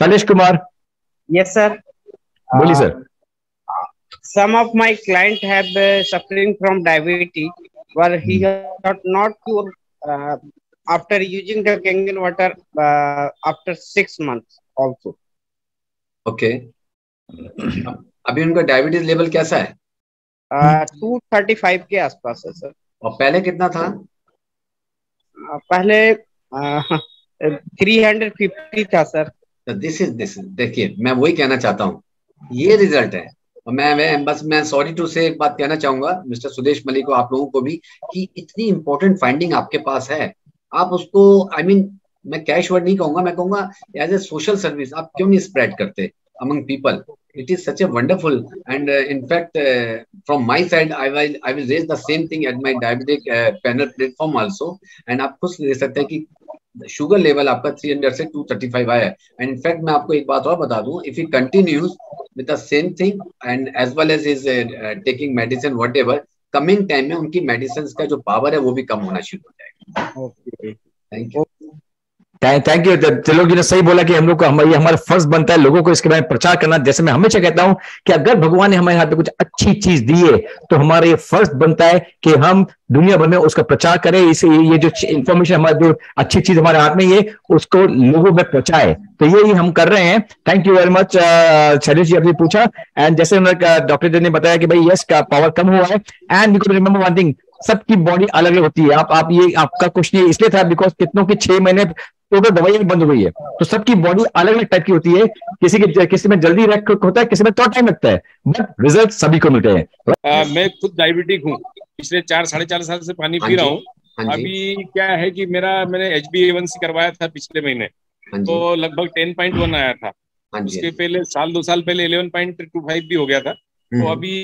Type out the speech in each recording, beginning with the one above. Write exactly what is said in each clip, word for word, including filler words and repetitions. Salesh Kumar. Yes, sir. Boli, sir. Uh, some of my clients have uh, suffering from diabetes, where he has not cured uh, after using the Kangen water uh, after six months also. Okay. अभी उनका diabetes level कैसा है? दो सौ पैंतीस के आसपास है सर। और पहले कितना था? पहले तीन सौ पचास था सर। दिस इज दिस देखिए मैं वही कहना चाहता हूँ, ये रिजल्ट है। मैं मैं बस मैं सॉरी टू से एक बात कहना चाहूंगा मिस्टर सुदेश मलिक को, आप लोगों को भी, कि इतनी इंपॉर्टेंट फाइंडिंग आपके पास है, आप उसको आई I मीन mean, मैं कैश वर्ड नहीं कहूंगा, मैं कहूंगा एज ए सोशल सर्विस आप क्यों नहीं स्प्रेड करते among people? It is such a wonderful, and uh, in fact uh, from my side I will I will raise the same thing at my diabetic uh, panel platform also, and आप खुद ले सकते हैं कि sugar level आपका तीन सौ से दो सौ पैंतीस आया है। एंड इनफैक्ट मैं आपको एक बात और बता दूं, if he continues with the same thing and as well as is taking medicine whatever, coming time में उनकी मेडिसिन का जो पावर है वो भी कम होना शुरू हो जाएगा। Okay thank you, thank you. Trilok ji ने सही बोला कि हम लोग का हमारे हमारा फर्ज बनता है लोगों को इसके बारे में प्रचार करना। जैसे मैं हमेशा कहता हूं कि अगर भगवान ने हमारे हाथ में कुछ अच्छी चीज दी है तो हमारा ये फर्ज बनता है कि हम दुनिया भर में उसका प्रचार करें। इसे ये जो इन्फॉर्मेशन हमारे जो अच्छी चीज हमारे हाथ में ये उसको लोगों में पहुंचाए, तो ये ही हम कर रहे हैं। Thank you very much Shailesh ji, आपने पूछा। एंड जैसे डॉक्टर जी ने बताया कि भाई यस का पावर कम हुआ है, एंड रिमेंबर वन थिंग, सबकी बॉडी अलग अलग होती है। आप आप ये आपका कुछ नहीं इसलिए था बिकॉज कितनों के छह महीने तो दवाइयां बंद हो गई है, तो सबकी बॉडी अलग अलग टाइप की होती है। किसी के किसी में जल्दी रिएक्ट होता है, किसी में थोड़ा टाइम लगता है, बट रिजल्ट सभी को मिलते हैं। मैं खुद डायबिटिक हूँ, पिछले चार साढ़े चार साल से पानी पी रहा हूँ। अभी क्या है कि मेरा मैंने H B A one C करवाया था पिछले महीने, तो लगभग दस पॉइंट वन आया था। उसके पहले साल दो साल पहले ग्यारह पॉइंट दो पाँच भी हो गया था। तो अभी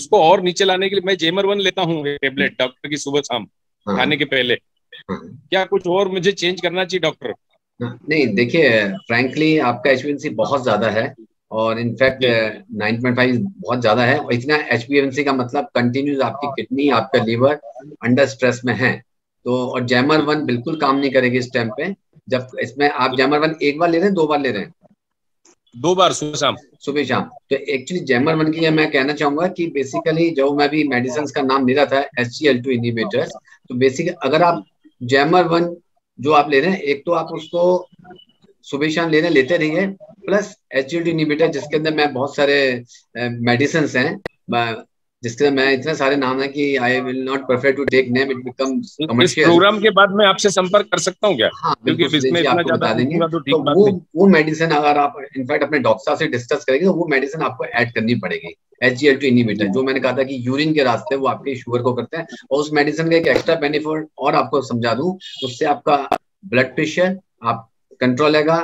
उसको और नीचे लाने के लिए मैं जेमर वन लेता हूँ टेबलेट, डॉक्टर की सुबह शाम खाने के पहले। क्या कुछ और मुझे चेंज करना चाहिए डॉक्टर? नहीं देखिए फ्रैंकली आपका H B A one C बहुत ज्यादा है, और इनफैक्ट नाइन पॉइंट फाइव बहुत ज्यादा है। और इतना H B A one C का मतलब कंटिन्यूस आपकी किडनी आपका लीवर अंडर स्ट्रेस में है, तो और जैमर वन बिल्कुल काम नहीं करेगी इस टाइम पे। जब इसमें आप जैमर वन एक बार ले रहे हैं, दो बार ले रहे हैं? दो बार, सुबह शाम सुबह शाम। तो एक्चुअली जैमर वन की मैं कहना चाहूंगा कि बेसिकली जो मैं भी मेडिसिन का नाम ले रहा था H G L two inhibitors, तो बेसिकली अगर आप जैमर वन जो आप ले रहे हैं, एक तो आप उसको सुबह शाम लेने लेते रहिए, plus H G L T inhibitor जिसके अंदर मैं बहुत सारे मेडिसिन uh, हैं जिसके मैं इतने सारे नाम है कि I will not prefer to take name, it becomes commercial. Program के बाद मैं आपसे संपर्क कर सकता हूं क्या? हाँ, क्योंकि इसमें इतना ज्यादा देंगे तो ठीक बात नहीं। वो मेडिसिन अगर आप इनफैक्ट अपने डॉक्टर साहब से डिस्कस करेंगे, वो मेडिसिन आपको ऐड करनी पड़ेगी। H G L two inhibitor जो मैंने कहा था कि यूरिन के रास्ते वो आपके शुगर को करते हैं, और उस मेडिसिन का एक एक्स्ट्रा बेनिफिट और आपको समझा दूं, उससे आपका ब्लड प्रेशर आप कंट्रोल रहेगा,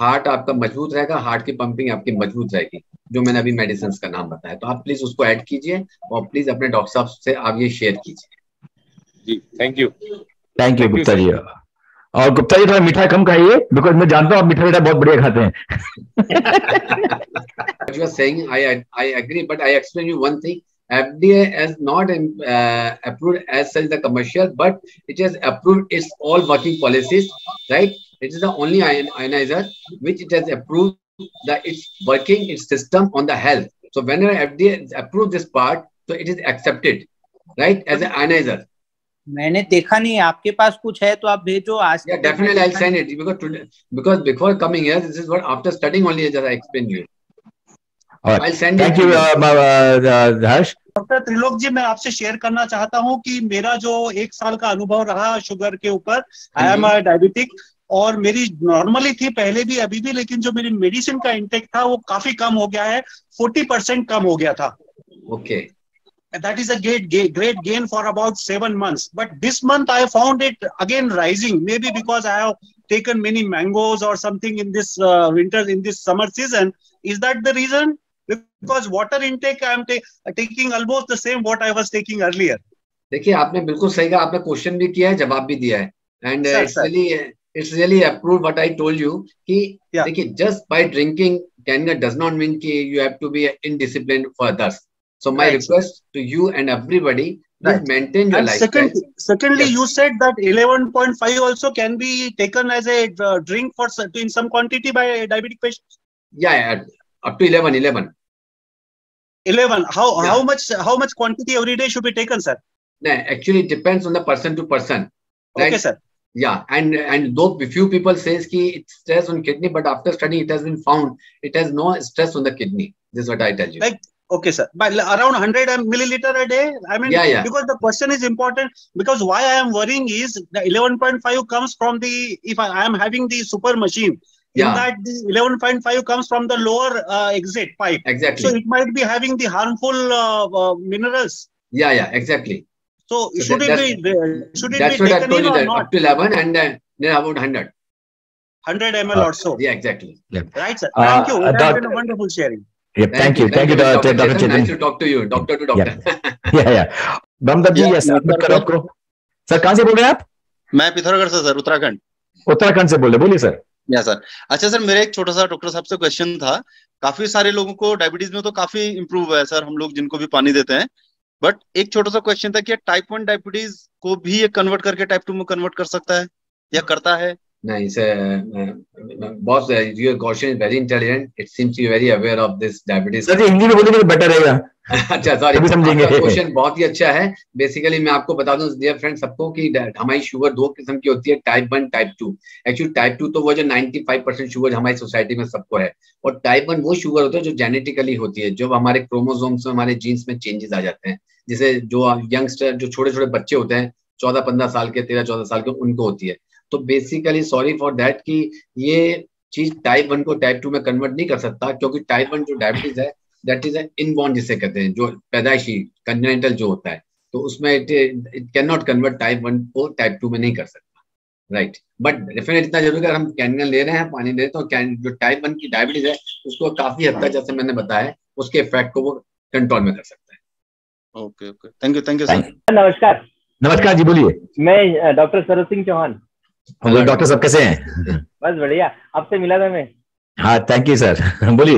हार्ट आपका मजबूत रहेगा, हार्ट की पंपिंग आपकी मजबूत रहेगी। जो मैंने अभी मेडिसिन का नाम बताया, तो आप प्लीज उसको ऐड कीजिए, और प्लीज अपने डॉक्टर साहब से आप ये शेयर कीजिए जी। Thank you, thank you Gupta ji. और गुप्ता जी थोड़ा मीठा कम खाइए, बिकॉज मैं जानता हूँ आप मीठा मीठा बहुत बढ़िया खाते हैं। You are saying I I agree, but I explain you one thing, F D A has not uh, approved as such the commercial, but it has approved its all working policies, right? It is the only ionizer which it has approved that it's working its system on the health. So whenever F D A approves this part, so it is accepted, right, as an ionizer. मैंने देखा नहीं, आपके पास कुछ है तो आप भेजो आज। Yeah, definitely I'll send it because today, because before coming here, this is what after studying only as I explained you. I'll send it. Thank you, Harsh. Doctor Trilok ji, मैं आपसे शेयर करना चाहता हूँ कि मेरा जो एक साल का अनुभव रहा शुगर के ऊपर, आई एम अ डायबिटिक, और मेरी नॉर्मली थी पहले भी अभी भी, लेकिन जो मेरी मेडिसिन का इंटेक था वो काफी कम हो गया है, चालीस परसेंट कम हो गया था। Okay, that is a great great gain for about seven months, but this month I found it again rising, maybe because I have taken many mangoes और something in this winter, in this summer season, is that the reason? Because water intake I am taking almost the same what I was taking earlier. देखिए आपने बिल्कुल सही कहा, आपने question भी किया है, जवाब भी दिया है, and It's really approved what I told you कि देखिए just by drinking Kangen does not mean कि you have to be indisciplined for others. So my right. request to you and everybody Right. Just maintain your and lifestyle. Second, secondly, yes. you said that eleven point five also can be taken as a uh, drink for in some quantity by diabetic patients. Yeah, yeah, up to eleven, eleven. eleven. How yeah. how much how much quantity every day should be taken, sir? No, actually, it depends on the person to person. Right? Okay, sir. Yeah, and and though few people says ki it stress on kidney, but after study it has been found it has no stress on the kidney. This is what I tell you. Like, okay, sir. But around one hundred milliliter a day, I mean, yeah, yeah. because the question is important, because why I am worrying is the eleven point five comes from the, if I, I am having the super machine, yeah. in that the eleven point five comes from the lower uh, exit pipe. Exactly. So it might be having the harmful uh, uh, minerals. Yeah, yeah, exactly. So, so should that, it be, should it that's be what taken I told in you or not? Up to eleven and then, then about one hundred. one hundred milliliters uh, or so. Yeah, exactly. Yep. Right, sir. Thank uh, you. That has been a wonderful sharing. Yep, thank, thank you. Thank you, Doctor Chetan. Nice to talk to you. Doctor to doctor. Yeah, yeah. Ramdab ji, yes, unmute करो आपको. Sir कहाँ से बोल रहे हैं आप? मैं पिथौरागढ़ से सर, उत्तराखंड. उत्तराखंड से बोल रहे, बोलिए सर. या सर. अच्छा सर, मेरा एक छोटा सा डॉक्टर साहब से क्वेश्चन था. काफी सारे लोगों को डायबिटीज में तो काफी इम्प्रूव है सर, हम लोग जिनको भी पानी देते हैं. बट एक छोटा सा क्वेश्चन था कि टाइप वन डायबिटीज को भी ये कन्वर्ट करके टाइप टू में कन्वर्ट कर सकता है या करता है? Nice, boss. Your question is very intelligent. It seems you are very aware of this diabetes. Sir Hindi में बोलेंगे तो बेटर रहेगा. अच्छा, सॉरी. आपका क्वेश्चन बहुत ही अच्छा है. बेसिकली मैं आपको बता दूं डियर फ्रेंड्स सबको कि हमारी शुगर दो किस्म की होती है, type one, type two. Actually type two तो वो जो पचानवे परसेंट शुगर हमारी सोसाइटी में सबको है, और टाइप वन वो शुगर होता है जो जेनेटिकली होती है, जब हमारे क्रोमोसोम्स में, हमारे जीन्स में चेंजेस आ जाते हैं. जैसे जो यंगस्टर, जो छोटे छोटे बच्चे होते हैं चौदह पंद्रह साल के, तेरह चौदह साल के, उनको होती है. तो बेसिकली सॉरी फॉर दैट कि ये चीज टाइप वन को टाइप टू में कन्वर्ट नहीं कर सकता, क्योंकि टाइप वन जो डायबिटीज है दैट इज इनबॉर्न, जिसे कहते हैं, जो पैदाइशी कंजेनिटल जो होता है. तो उसमें it it can not convert, type one को टाइप टू में नहीं कर सकता. राइट. बट डेफिनेटली इतना जरूर, अगर हम कैनियन ले रहे हैं, पानी ले रहे हैं, तो जो टाइप वन की डायबिटीज है उसको काफी हद तक, जैसे मैंने बताया, उसके इफेक्ट को वो कंट्रोल में कर सकता है. Okay okay, thank you, thank you sir. नमस्कार. नमस्कार जी, बोलिए. मैं doctor Saroj Singh Chauhan. Hello doctor साहब, कैसे हैं? बस बढ़िया, आपसे मिला था मैं. हाँ, थैंक यू सर. बोलिए.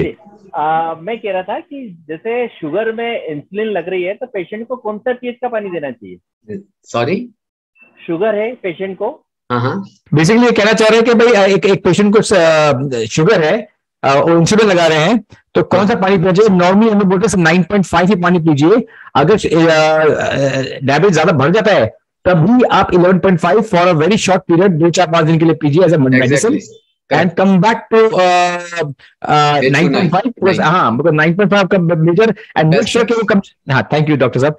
मैं कह रहा था कि जैसे शुगर में इंसुलिन लग रही है तो पेशेंट को कौन सा पीएच का पानी देना चाहिए? सॉरी, शुगर है पेशेंट को. बेसिकली ये कहना चाह रहे हैं कि भाई एक एक पेशेंट को शुगर है और इंसुलिन लगा रहे हैं तो कौन सा पानी पीना चाहिए. नॉर्मली हमें बोलते हैं नाइन पॉइंट फाइव ही पानी पीजिए. अगर डायबिटीज ज्यादा बढ़ जाता है तभी आप eleven point five for a very short period, दो चार पांच दिन के लिए पीजिए as a medicine and come back to nine point five plus. हाँ, मतलब nine point five आपका मेजर एंड मेक श्योर कि वो कम. हाँ, थैंक यू डॉक्टर साहब.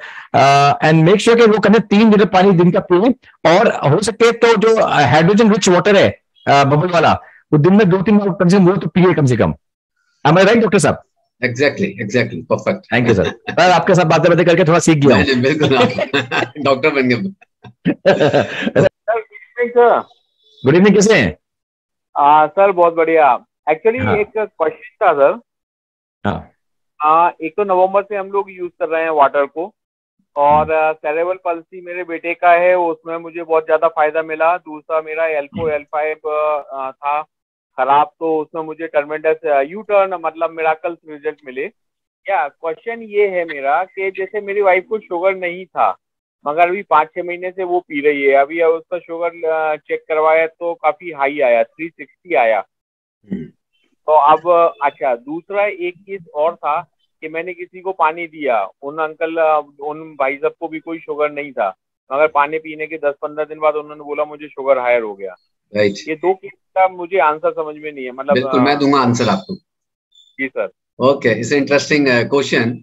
एंड मेक श्योर कि वो कम से तीन लीटर पानी दिन का पिए, और हो सके तो जो हाइड्रोजन रिच वाटर है बबल वाला वो दिन में दो तीन बार कम से कम वो तो पिए कम से कम. Am I right डॉक्टर साहब? Exactly exactly, perfect. Thank you sir. पर आपके साथ बातें बातें करके थोड़ा सीख गया हूं. बिल्कुल डॉक्टर बन गए. गुड इवनिंग, कैसे हैं? आ, सर बहुत बढ़िया. एक्चुअली हाँ. एक क्वेश्चन था सर. हाँ. आ, एक तो नवंबर से हम लोग यूज कर रहे हैं वाटर को, और सेरेब्रल पल्सी मेरे बेटे का है, उसमें मुझे बहुत ज्यादा फायदा मिला. दूसरा मेरा एल फोर एल फाइव था खराब, तो उसमें मुझे टर्मेंडस यू टर्न, मतलब मिराकल रिजल्ट मिले. क्या क्वेश्चन ये है मेरा कि जैसे मेरी वाइफ को शुगर नहीं था, मगर अभी पाँच छः महीने से वो पी रही है. अभी उसका शुगर चेक करवाया तो काफ़ी हाई आया, तीन सौ साठ आया. तो अब अच्छा, दूसरा एक चीज और था कि मैंने किसी को पानी दिया, उन अंकल उन भाई साहब को भी कोई शुगर नहीं था, मगर पानी पीने के दस पंद्रह दिन बाद उन्होंने बोला मुझे शुगर हायर हो गया. Right right. ये दो का मुझे आंसर समझ में नहीं है, मतलब बिल्कुल. मैं दूंगा आंसर आपको. जी sir. Okay, it's interesting question.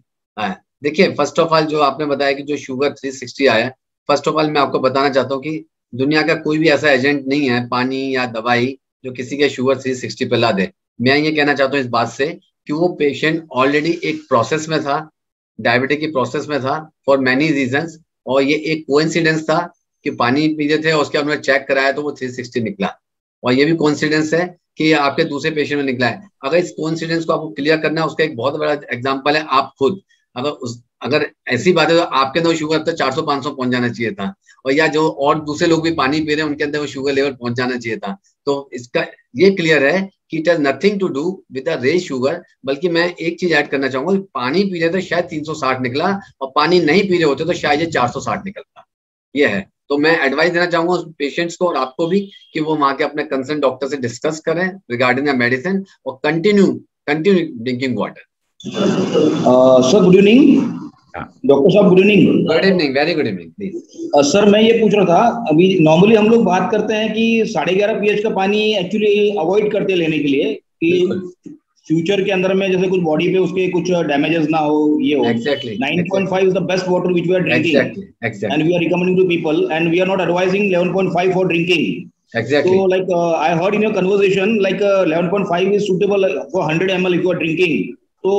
देखिए, फर्स्ट ऑफ ऑल जो आपने बताया कि जो शुगर तीन सौ साठ आया, फर्स्ट ऑफ ऑल मैं आपको बताना चाहता हूँ कि दुनिया का कोई भी ऐसा एजेंट नहीं है, पानी या दवाई, जो किसी के शुगर तीन सौ साठ पे ला दे. मैं ये कहना चाहता हूँ इस बात से कि वो पेशेंट ऑलरेडी एक प्रोसेस में था, डायबिटिक की प्रोसेस में था फॉर मैनी रीजंस, और ये एक कोइंसिडेंस था कि पानी पीते थे और उसके हमने चेक कराया तो वो तीन सौ साठ निकला, और ये भी कॉन्सिडेंस है कि आपके दूसरे पेशेंट में निकला है. अगर इस कॉन्सिडेंस को आपको क्लियर करना है, उसका एक बहुत बड़ा एग्जांपल है आप खुद. अगर उस अगर ऐसी बात है तो आपके अंदर शुगर तो चार सौ पाँच सौ पहुंच जाना चाहिए था, और या जो और दूसरे लोग भी पानी पी रहे हैं उनके अंदर वो शुगर लेवल पहुंच जाना चाहिए था. तो इसका ये क्लियर है कि it has nothing to do with the raise sugar, बल्कि मैं एक चीज ऐड करना चाहूंगा, पानी पी रहे तो शायद तीन सौ साठ निकला और पानी नहीं पी रहे होते तो शायद ये चार सौ साठ निकलता। ये है, तो मैं एडवाइस देना चाहूंगा उस पेशेंट्स को और आपको भी कि वो वहां के अपने कंसर्न डॉक्टर से डिस्कस करें रिगार्डिंग द मेडिसिन और continue continue drinking water. Sir good evening doctor साहब, good evening. Good evening, very good evening. Please sir मैं ये पूछ रहा था, अभी नॉर्मली हम लोग बात करते हैं कि साढ़े ग्यारह पीएच का पानी एक्चुअली अवॉइड करते हैं लेने के लिए कि फ्यूचर के अंदर में जैसे कुछ बॉडी पे उसके कुछ डैमेजेस ना हो, ये हो। Exactly nine point five is the best water which we are drinking and we are recommending to people and we are not advising eleven point five for drinking. Exactly. So like uh, I heard in your conversation like uh, eleven point five is suitable for one hundred milliliters if you are drinking. So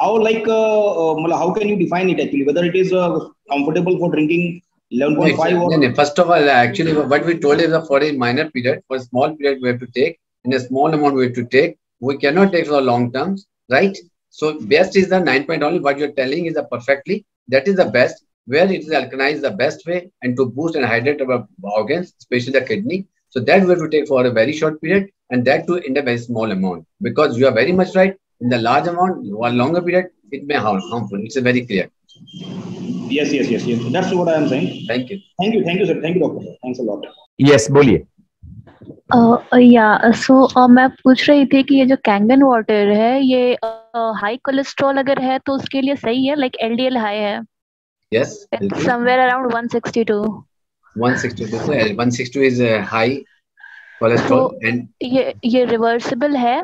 how like uh, uh, how can you define it actually, whether it is uh, comfortable for drinking eleven point five or no, no, first of all actually what we told is for a minor period, for a small period we have to take, in a small amount we have to take, we cannot take for long terms, right? So best is the nine point zero only. What you're telling is a perfectly, that is the best, where it is alkalized the best way and to boost and hydrate our organs, especially the kidney. So that we have to take for a very short period and that too in a very small amount, because you are very much right. In the large amount or longer period, it may harm harmful. It's very clear. Yes, yes, yes, yes. That's what I am saying. Thank you. Thank you, thank you, sir. Thank you, doctor. Thanks a lot. Yes, बोलिए. या सो मैं पूछ रही थी कि ये जो Kangen water है, ये हाई कोलेस्ट्रॉल अगर है तो उसके लिए सही है, लाइक एलडीएल हाई है. Yes. It's somewhere around one sixty-two. one sixty-two. So one sixty-two is high cholesterol and. ये ये reversible है.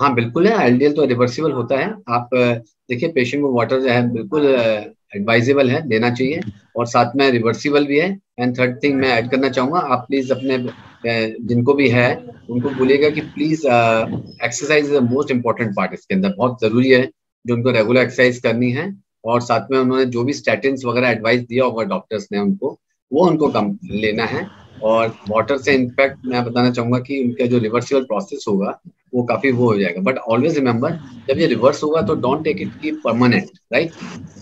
हाँ बिल्कुल है, एलडीएल तो रिवर्सिबल होता है। आप देखिए पेशेंट को वाटर जो है बिल्कुल एडवाइजेबल है, देना चाहिए और साथ में रिवर्सिबल भी है। एंड थर्ड थिंग मैं ऐड करना चाहूँगा, आप प्लीज़ अपने जिनको भी है उनको बोलिएगा कि please exercise is the most important part, इसके अंदर बहुत ज़रूरी है जो उनको रेगुलर एक्सरसाइज करनी है। और साथ में उन्होंने जो भी स्टैटिन्स वगैरह एडवाइस दिया होगा डॉक्टर्स ने उनको, वो उनको कम लेना है। और वाटर से इनफैक्ट मैं बताना चाहूँगा कि उनका जो रिवर्सिबल प्रोसेस होगा वो काफ़ी वो हो जाएगा। बट ऑलवेज रिमेंबर, जब ये रिवर्स होगा तो डोंट टेक इट की परमानेंट, राइट?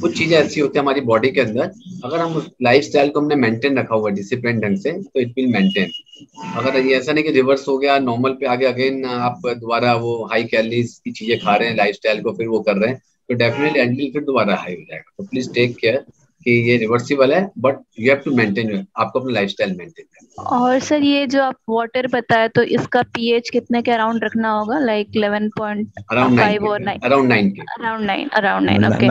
कुछ चीज़ें ऐसी होती है हमारी बॉडी के अंदर, अगर हम उस लाइफ स्टाइल को हमने मेंटेन रखा हुआ डिसिप्लिन ढंग से तो इट विल मेंटेन। अगर ये ऐसा नहीं कि रिवर्स हो गया, नॉर्मल पे आगे अगेन आप दोबारा वो हाई कैलोरीज की चीज़ें खा रहे हैं, लाइफ स्टाइल को फिर वो कर रहे हैं, तो डेफिनेटली एंडल फिर दोबारा हाई हो जाएगा। तो प्लीज़ टेक केयर कि ये रिवर्सिबल है, but you have to maintain, आपको अपना लाइफस्टाइल मेंटेन करना है। और सर ये जो आप वाटर बताया तो इसका पीएच कितने के अराउंड रखना होगा, लाइक eleven point five और nine अराउंड nine के around nine around nine okay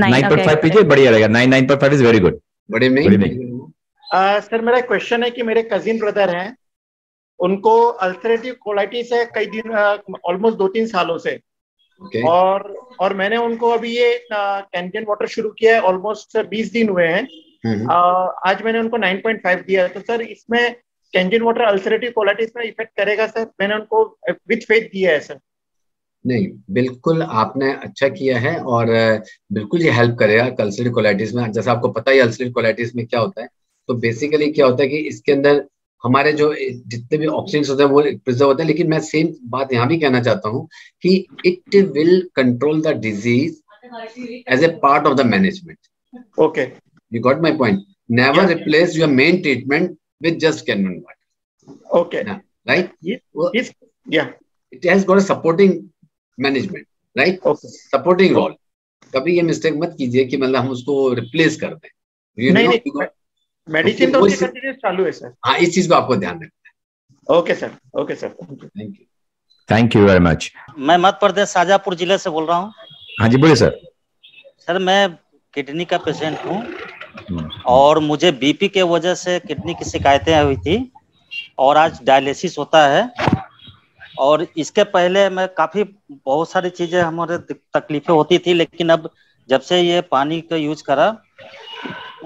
nine point five पीजे बढ़िया रहेगा। nine nine point five is very good. बड़े में सर मेरा क्वेश्चन है कि मेरे कजिन ब्रदर हैं, उनको अल्सरेटिव कोलाइटिस है कई दिन, ऑलमोस्ट दो तीन सालों से। Okay. और और मैंने उनको अभी ये कैंगन वाटर शुरू किया है, ऑलमोस्ट बीस दिन हुए हैं। आ, आज मैंने उनको nine point five दिया। तो सर इसमें कैंगन वाटर अल्सरेटिव कोलाइटिस में इफेक्ट करेगा सर? मैंने उनको विथ फेथ दिया है सर। नहीं, बिल्कुल आपने अच्छा किया है और बिल्कुल ये हेल्प करेगा अल्सरेटिव कोलाइटिस में। जैसा आपको पता ही अल्सरेटिव कोलाइटिस में क्या होता है, तो बेसिकली क्या होता है कि इसके अंदर हमारे जो जितने भी ऑक्सीडेंट्स होते हैं वो प्रिजर्व होते हैं। लेकिन मैं सेम बात यहाँ भी कहना चाहता हूँ कि it will control the disease as a part of the management. Okay, you got my point. Never replace your main treatment with just Kangen water. Okay, right, या it has got a supporting management, right, supporting role. कभी ये mistake मत कीजिए कि मतलब हम उसको replace कर दें। मेडिसिन तो कंटिन्यूअस चालू है सर। हाँ, इस चीज को आपको ध्यान रखना है। Okay sir, okay sir, thank you, thank you very much. मैं मध्य प्रदेश शाजापुर जिले से बोल रहा हूँ। हाँ जी बोलिए सर। सर मैं किडनी का पेशेंट हूँ और मुझे बीपी के वजह से किडनी की शिकायतें हुई थी और आज डायलिसिस होता है। और इसके पहले मैं काफी बहुत सारी चीजें हमारे तकलीफें होती थी, लेकिन अब जब से ये पानी का यूज करा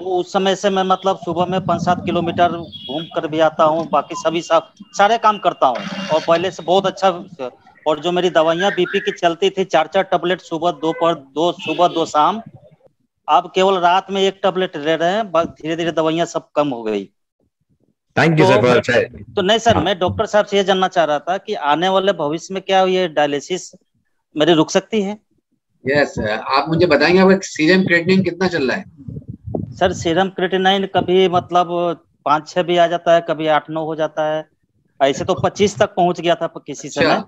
उस समय से मैं मतलब सुबह में पाँच सात किलोमीटर घूम कर भी आता हूँ, बाकी सभी सब सारे काम करता हूँ और पहले से बहुत अच्छा। और जो मेरी दवाइयाँ बीपी की चलती थी चार चार टैबलेट सुबह दो पर दो सुबह दो शाम, आप केवल रात में एक टैबलेट ले रहे हैं, धीरे धीरे दवाइयाँ सब कम हो गई। Thank you sir. तो नहीं सर, मैं डॉक्टर साहब से ये जानना चाह रहा था कि आने वाले भविष्य में क्या ये डायलिसिस मेरी रुक सकती है? यस, आप मुझे बताएंगे सीरम क्रिएटिनिन कितना चल रहा है? सर सीरम क्रिएटिनाइन कभी मतलब पाँच छः भी आ जाता है, कभी आठ नौ हो जाता है ऐसे तो पच्चीस तक पहुंच गया था किसी समय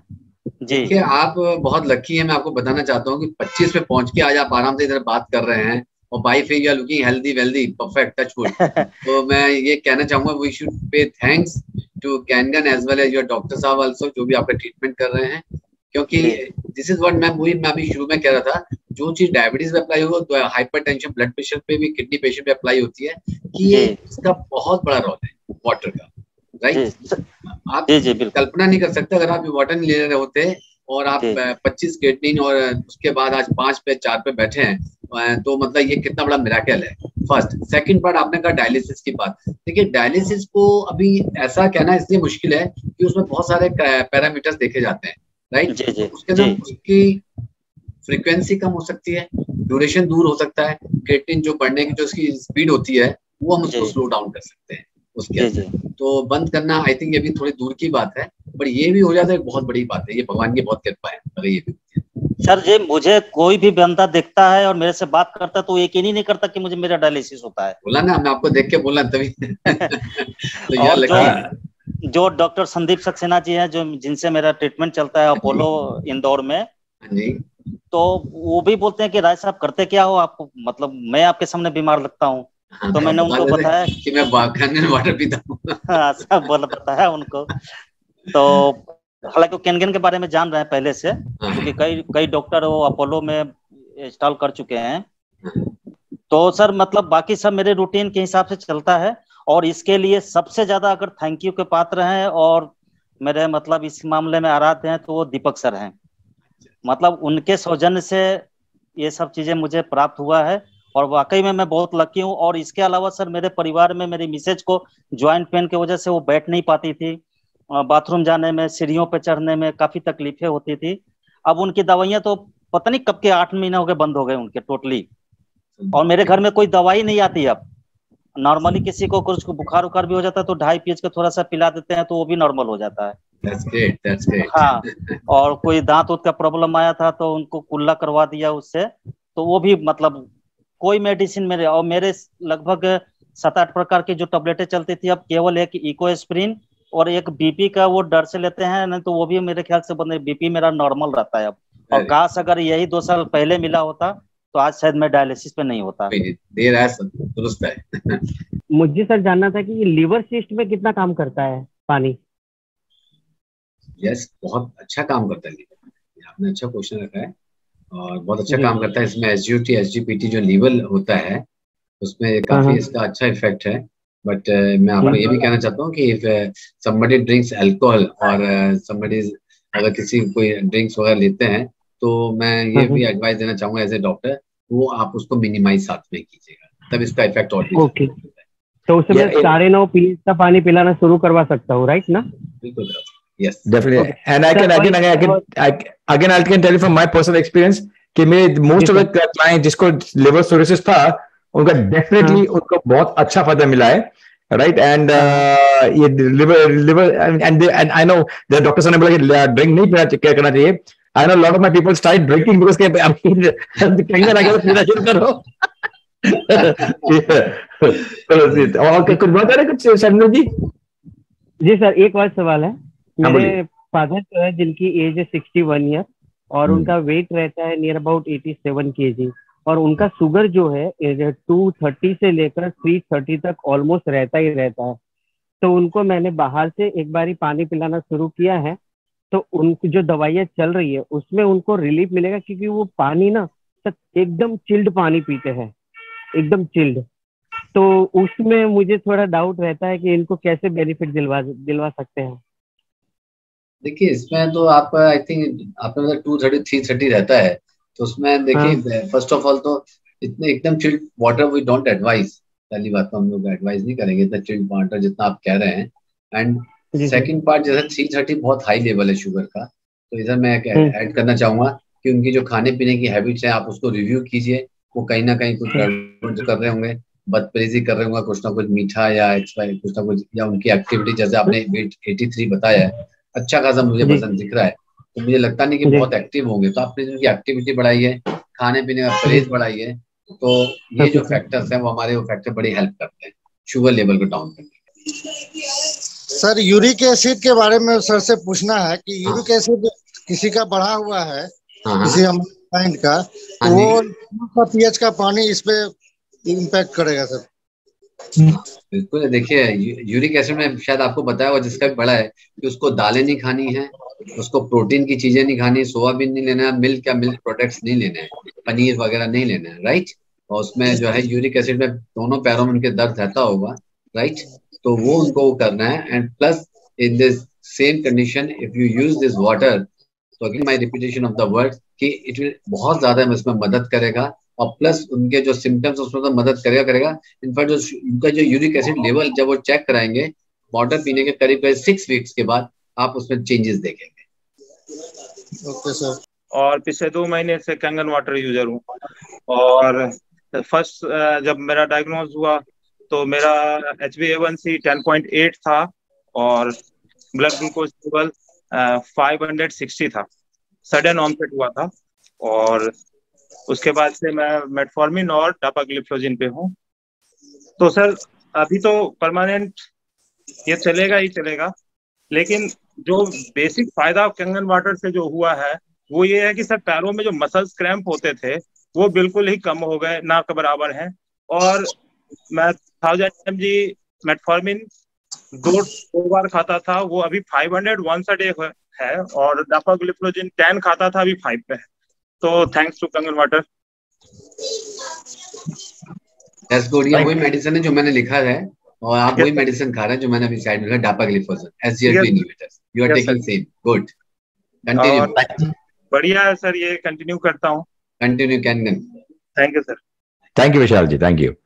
जी। आप बहुत लकी हैं, मैं आपको बताना चाहता हूँ कि पच्चीस पे पहुंच के आज आप आराम से इधर बात कर रहे हैं और by far you are looking healthy wealthy perfect touch wood. तो मैं ये कहना चाहूंगा we should pay thanks to Kangen as well as your doctor साहब आल्सो जो भी आपका ट्रीटमेंट कर रहे हैं, क्योंकि दिस इज व्हाट मैं मैं अभी शुरू में कह रहा था, जो चीज डायबिटीज पे अप्लाई हो तो हाइपरटेंशन ब्लड प्रेशर पे भी किडनी पेशेंट पे अप्लाई होती है कि ये इसका बहुत बड़ा रोल है वाटर का, राइट। आप जी, जी, कल्पना नहीं कर सकते अगर आप वाटर नहीं ले रहे होते और आप पच्चीस केटनिन और उसके बाद आज पांच पे चार पे बैठे हैं तो मतलब ये कितना बड़ा मिराकल है। फर्स्ट सेकंड पार्ट आपने कहा डायलिसिस की बात, देखिए डायलिसिस को अभी ऐसा कहना इसलिए मुश्किल है कि उसमें बहुत सारे पैरामीटर्स देखे जाते हैं, राइट। जे, जे, उसके अंदर उसकी फ्रीक्वेंसी कम हो सकती है, ड्यूरेशन दूर हो सकता है, क्रिएटिनिन जो बढ़ने की जो उसकी स्पीड होती है वो हम उसको स्लो डाउन कर सकते हैं उसके अंदर। तो बंद करना आई थिंक ये भी थोड़ी दूर की बात है, पर ये भी हो जाता है बहुत बड़ी बात है, ये भगवान की बहुत कृपा है अगर ये भी। सर जी मुझे कोई भी बंदा देखता है और मेरे से बात करता तो यकीन ही नहीं करता कि मुझे मेरा डायलिसिस होता है। बोला ना मैं आपको देख के बोला तभी। तो यार लगा जो डॉक्टर संदीप सक्सेना जी हैं जो जिनसे मेरा ट्रीटमेंट चलता है अपोलो इंदौर में, तो वो भी बोलते हैं कि राज साहब करते क्या हो आपको, मतलब मैं आपके सामने बीमार लगता हूँ। हाँ, तो मैंने उनको बताया कि मैं वाटर पीता हूँ। हाँ, सब बोला बताया उनको। तो हालांकि वो कैनगन के बारे में जान रहे हैं पहले से, क्योंकि कई कई डॉक्टर वो अपोलो में इंस्टॉल कर चुके हैं। तो सर मतलब बाकी सब मेरे रूटीन के हिसाब से चलता है और इसके लिए सबसे ज्यादा अगर थैंक यू के पात्र हैं और मेरे मतलब इस मामले में आराध्य हैं तो वो दीपक सर हैं। मतलब उनके सौजन्य से ये सब चीजें मुझे प्राप्त हुआ है और वाकई में मैं बहुत लकी हूँ। और इसके अलावा सर मेरे परिवार में मेरी मिसेज को ज्वाइंट पेन की वजह से वो बैठ नहीं पाती थी, बाथरूम जाने में, सीढ़ियों पे चढ़ने में काफी तकलीफें होती थी। अब उनकी दवाइयाँ तो पता नहीं कब के आठ महीने हो गए बंद हो गए उनके टोटली, और मेरे घर में कोई दवाई नहीं आती। अब नॉर्मली किसी को कुछ बुखार उखार भी हो जाता है तो ढाई पीएच का थोड़ा सा पिला देते हैं तो वो भी नॉर्मल हो जाता है। That's great, that's great. हाँ, और कोई दांत उत का प्रॉब्लम आया था तो उनको कुल्ला करवा दिया उससे, तो वो भी मतलब कोई मेडिसिन मेरे और मेरे लगभग सात आठ प्रकार की जो टेबलेटें चलती थी अब केवल एक इकोस्प्रिन और एक बीपी का वो डर से लेते हैं ना, तो वो भी मेरे ख्याल से बंद। बीपी मेरा नॉर्मल रहता है अब, और काश अगर यही दो साल पहले मिला होता तो आज शायद मैं डायलिसिस पे नहीं होता। देर है सर, दुरुस्त है। मुझे सर जानना था कि लीवर सिस्ट में कितना काम करता है पानी? यस, बहुत अच्छा काम करता है लीवर। आपने अच्छा क्वेश्चन रखा है और बहुत अच्छा काम करता है। इसमें एसजीओटी एसजीपीटी जो लीवर होता है उसमें काफी इसका अच्छा इफेक्ट है। बट uh, मैं आपको ये भी कहना चाहता हूँ कि इफ समबडी ड्रिंक्स अल्कोहल और समबडी अगर किसी कोई ड्रिंक्स वगैरह लेते हैं तो मैं ये भी एडवाइस देना चाहूंगा एज ए डॉक्टर, वो आप उसको मिनिमाइज साथ में कीजिएगा, तब इसका इफेक्ट और भी। ओके, तो उस समय साढ़े नौ पीएच का पानी पिलाना शुरू करवा सकता हूँ, राइट ना? बिल्कुल, yes definitely. And I can again I can again I can tell you from my personal experience कि मेरे मोस्ट ऑफ द क्लाइंट जिसको लिवर सिरोसिस था उनका डेफिनेटली उनको बहुत अच्छा फायदा मिला है, राइट। एंड ये liver liver and I know the doctor साहब ने बोला कि ड्रिंक नहीं करना चाहिए। I know a lot of my people started drinking because के जी सर एक बार सवाल है। मेरे फादर जो है जिनकी एज है सिक्सटी वन ईयर और उनका वेट रहता है near about eighty seven KG और उनका शुगर जो है टू थर्टी से लेकर थ्री थर्टी तक ऑलमोस्ट रहता ही रहता है। तो उनको मैंने बाहर से एक बार ही पानी पिलाना शुरू किया है, तो उनकी जो दवाइयाँ चल रही है उसमें उनको रिलीफ मिलेगा क्योंकि वो पानी ना एकदम चिल्ड पानी पीते हैं, एकदम चिल्ड। तो उसमें मुझे थोड़ा डाउट रहता है कि इनको कैसे बेनिफिट दिलवा दिलवा सकते हैं। देखिए इसमें तो आप आई थिंक आपने टू थर्टी थ्री थर्टी रहता है तो उसमें देखिए फर्स्ट ऑफ ऑल तो इतने एकदम chilled water we don't advise. पहली बात तो हम लोग एडवाइज नहीं करेंगे इतना चिल्ड वाटर जितना आप कह रहे हैं। एंड सेकंड पार्ट जैसा थ्री थर्टी बहुत हाई लेवल है शुगर का, तो इधर मैं ऐड करना चाहूंगा कि उनकी जो खाने पीने की हैबिट्स हैं आप उसको रिव्यू कीजिए। वो कहीं ना कहीं कुछ कर रहे होंगे, बदपरेजी कर रहे होंगे, कुछ ना कुछ मीठा या एक्सपायर कुछ ना कुछ, या उनकी एक्टिविटी जैसे आपने वेट एटी थ्री बताया है अच्छा खासा मुझे पसंद दिख रहा है तो मुझे लगता नहीं कि बहुत एक्टिव होंगे। तो आपने उनकी एक्टिविटी बढ़ाई है, खाने पीने का परहेज बढ़ाई है, तो ये जो फैक्टर्स हैं वो हमारे वो फैक्टर बड़ी हेल्प करते हैं शुगर लेवल को डाउन करने। सर यूरिक एसिड के बारे में सर से पूछना है कि यूरिक एसिड किसी का बढ़ा हुआ है, किसी अमाइंड का, वो पीएच का पानी इस पे इम्पैक्ट करेगा सर? बिल्कुल। देखिए यूरिक एसिड में शायद आपको बताया हुआ जिसका भी बड़ा है कि उसको दालें नहीं खानी है, उसको प्रोटीन की चीजें नहीं खानी, सोयाबीन नहीं लेना है, मिल्क या मिल्क प्रोडक्ट्स नहीं लेने हैं, पनीर वगैरह नहीं लेना है, राइट। और उसमें जो है यूरिक एसिड में दोनों पैरों में उनके दर्द रहता होगा, राइट, तो वो उनको करना है। And plus in this same condition if you use this water, तो again my repetition of the word कि इट विल बहुत ज्यादा इसमें मदद करेगा और प्लस उनके जो सिम्टम्स उसमें तो मदद करेगा करेगा इनफैक्ट जो उनका जो यूरिक एसिड लेवल जब वो चेक कराएंगे वाटर पीने के करीब करीब सिक्स वीक्स के बाद आप उसमें चेंजेस देखेंगे। Okay sir. और पिछले दो महीने से कंगन वाटर यूजर हूँ और फर्स्ट जब मेरा डायग्नोज हुआ तो मेरा H B A one C ten point eight था और blood glucose level five sixty था, सडन ऑनसेट हुआ था। और उसके बाद से मैं मेटफॉर्मिन और डापाग्लिफ्लोजिन पे हूँ। तो सर अभी तो परमानेंट ये चलेगा ही चलेगा, लेकिन जो बेसिक फायदा कंगन वाटर से जो हुआ है वो ये है कि सर पैरों में जो मसल्स क्रैम्प होते थे वो बिल्कुल ही कम हो गए, ना के बराबर हैं। और मैं थाउजेंड एम जी मेटफॉर्मिन दो दो बार खाता था, वो अभी five hundred once a day है, और डापाग्लिफ्लोजिन टेन खाता था, अभी फाइव पे है। तो thanks to Kangen water. Yes good, ये वही मेडिसिन है जो मैंने लिखा है और आप वही मेडिसिन खा रहे हैं जो मैंने अभी साइड में लिखा, dapagliflozin SGOT inhibitors you are taking same. Good, continue. बढ़िया है सर, ये कंटिन्यू करता हूं। Continue can. Thank you sir. Thank you Vishal ji, thank you.